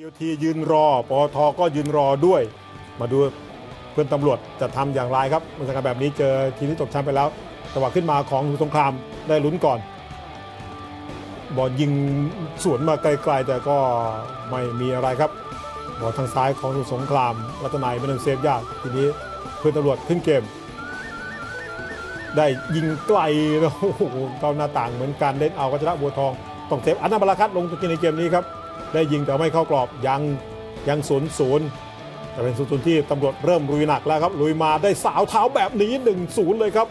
TOT ยืนรอปอทก็ยืนรอด้วยมาดูเพื่อนตำรวจจะทำอย่างไรครับบรรยากาศแบบนี้เจอทีมที่ตกชั้นไปแล้วจังหวะขึ้นมาของสงครามได้ลุ้นก่อนบอลยิงสวนมาไกลๆแต่ก็ไม่มีอะไรครับบอลทางซ้ายของสงครามรัตนัยไม่ต้องเซฟยากทีนี้เพื่อนตำรวจขึ้นเกมได้ยิงไกลแล้วโอ้โหเข้าหน้าต่างเหมือนกันเล่นเอากระชากบัวทองต้องเซฟอันนาบาราคัตลงตัวกินในเกมนี้ครับได้ยิงแต่ไม่เข้ากรอบยัง0-0แต่เป็นศูนย์ที่ตำรวจเริ่มลุยหนักแล้วครับลุยมาได้สาวเท้าแบบนี้ 1-0 เลยครับ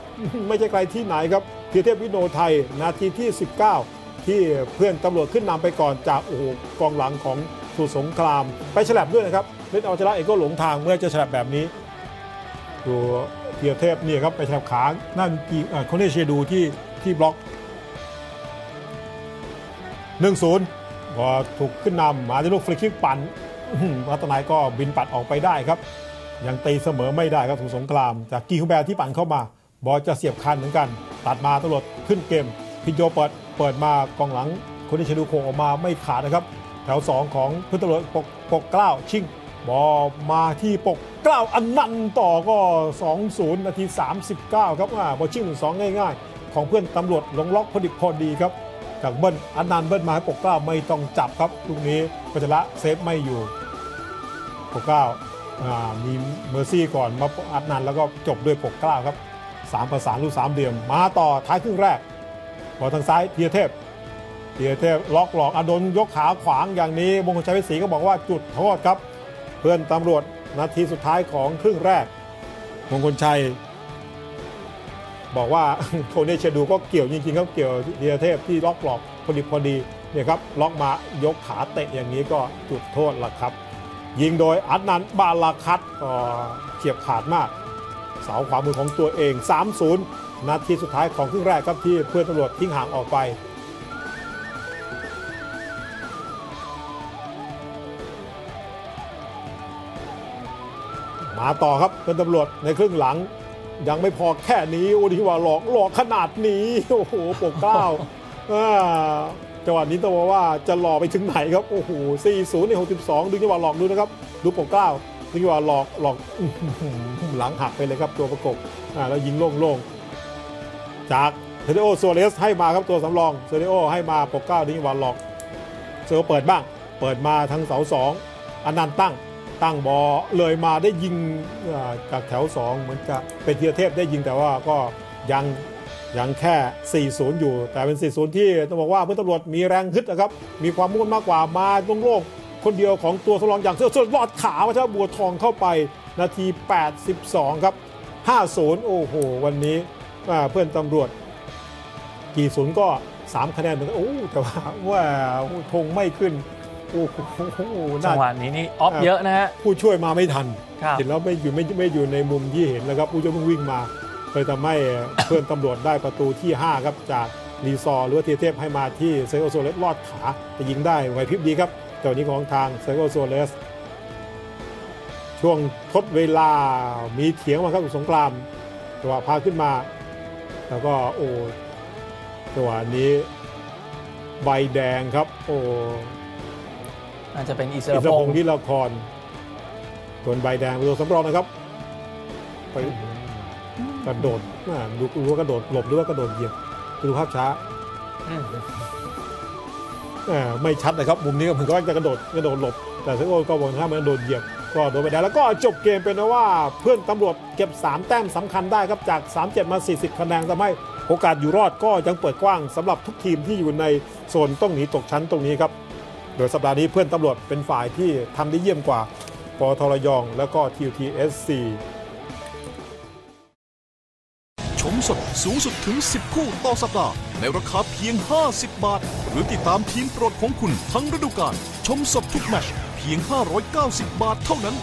ไม่ใช่ใครที่ไหนครับธีรเทพวิโนไทยนาทีที่19ที่เพื่อนตำรวจขึ้นนำไปก่อนจากโอ้โหกองหลังของสุสงครามไปฉลับด้วยนะครับเล่นเอาชนะเองก็หลงทางเมื่อจะฉลับแบบนี้ดูธีรเทพนี่ครับไปฉลับขานั่นกีเขาเรียกเชดูที่บล็อก 1-0 พอถูกขึ้นนำมาที่ลูกฟรีคิกปั่นรัตนายก็บินปัดออกไปได้ครับยังตีเสมอไม่ได้ครับสุสงครามจากกีคูแบร์ที่ปั่นเข้ามาบอลจะเสียบคันเหมือนกันตัดมาตำรวจขึ้นเกมพิโยเปิดมากองหลังคนที่ชดูโคออกมาไม่ขาดนะครับแถว2ของเพื่อนตำรวจปกเกล้าชิงบอลมาที่ปกเกล้าอันนั่นต่อก็2-0นาที39ครับบอลชิง1-2ง่ายๆของเพื่อนตำรวจลงล็อกพอดีครับจากเบิ้ลอันนันเบิ้ลมาให้ปกเกล้าไม่ต้องจับครับลูกนี้กัจจระเซฟไม่อยู่ปกเกล้ามีเมอร์ซี่ก่อนมาอัดนันแล้วก็จบด้วยปกเกล้าครับ3ประสานลูก3เดี่ยมมาต่อท้ายครึ่งแรกบอลทางซ้ายเทียเทพล็อกอดลยกขาขวางอย่างนี้มงคลชัยวิศรีก็บอกว่าจุดโทษครับเพื่อนตำรวจนาทีสุดท้ายของครึ่งแรกมงคลชัยบอกว่าโทนี่เชดูก็เกี่ยวจริงๆครับเกี่ยวเทียเทพที่ล็อกพอดีเนี่ยครับล็อกมายกขาเตะอย่างนี้ก็จุดโทษละครับยิงโดยอัดนันบาลาคัตก็เฉียบขาดมากเสาขวามือของตัวเอง 3-0 นาทีสุดท้ายของครึ่งแรกครับที่เพื่อนตำรวจทิ้งห่างออกไปมาต่อครับเพื่อนตำรวจในครึ่งหลังยังไม่พอแค่นี้โอ้ดีว่าหลอกขนาดนี้โอ้โหปกเกล้าจังหวะนี้ต้องบอกว่าจะหลอกไปถึงไหนครับโอ้โห 4-0 ใน 62 ดูจังหวะหลอกดูนะครับดูปกเกล้าดูจังหวะหลอกหลังหักไปเลยครับตัวประกบแล้วยิงโล่งจากเซเรโอซัวเรสให้มาครับตัวสำรองเซเรโอให้มาปกเกล้าดูจังหวะหลอกเซเรโอเปิดบ้างเปิดมาทั้งเสา2อันนันตั้งบอลเลยมาได้ยิงจากแถว2เหมือนจะเป็นธีรเทพได้ยิงแต่ว่าก็ยังแค่ 4-0 อยู่แต่เป็น 4-0 ที่ต้องบอกว่าเพื่อนตำรวจมีแรงฮึดนะครับมีความมุ่งมากกว่ามาโล่งๆคนเดียวของตัวสำรองอย่างเสื้อส่วนลอดขาวัชระบัวทองเข้าไปนาที82ครับ 5-0 โอ้โหวันนี้เพื่อนตำรวจกี่ศูนย์ก็3คะแนนเหมือนกันโอ้แต่ว่าทงไม่ขึ้นจังหวะนี้นี่ออฟเยอะนะฮะผู้ช่วยมาไม่ทันเห็นแล้วไม่อยู่ในมุมที่เห็นแล้วครับผู้ช่วยวิ่งมาเลยทำให้เพื่อนตำรวจได้ประตูที่5ครับจากรีซอร์หรือว่าเทียเทพให้มาที่เซโอโซเลสลอดขาจะยิงได้ไหวพริบดีครับจังหวะนี้ของทางเซโอโซเลสช่วงทดเวลามีเถียงมาครับสงครามจังหวะพาขึ้นมาแล้วก็โอ้จังหวะนี้ใบแดงครับโอ้อาจจะเป็นอิสระพงศ์ที่ละครโดนใบแดงเป็นตัวสำรองนะครับไปกระโดดดูว่ากระโดดหลบหรือว่ากระโดดเหยียบดูภาพช้าไม่ชัดนะครับมุมนี้ก็เหมือนก็จะกระโดดหลบแต่เซโอก็บอกถ้ามันโดนเหยียบก็โดนใบแดงแล้วก็จบเกมเป็นนะว่าเพื่อนตำรวจเก็บ3แต้มสำคัญได้ครับจาก37มา40คะแนนทำให้โอกาสอยู่รอดก็ยังเปิดกว้างสำหรับทุกทีมที่อยู่ในโซนต้องหนีตกชั้นตรงนี้ครับโดยสัปดาห์นี้เพื่อนตำรวจเป็นฝ่ายที่ทำได้เยี่ยมกว่าปอทระยองแล้วก็ TOT SC ชมสดสูงสุดถึง10คู่ต่อสัปดาห์ในราคาเพียง50บาทหรือติดตามทีมโปรดของคุณทั้งฤดูกาลชมสดทุกแมตช์เพียง590บาทเท่านั้น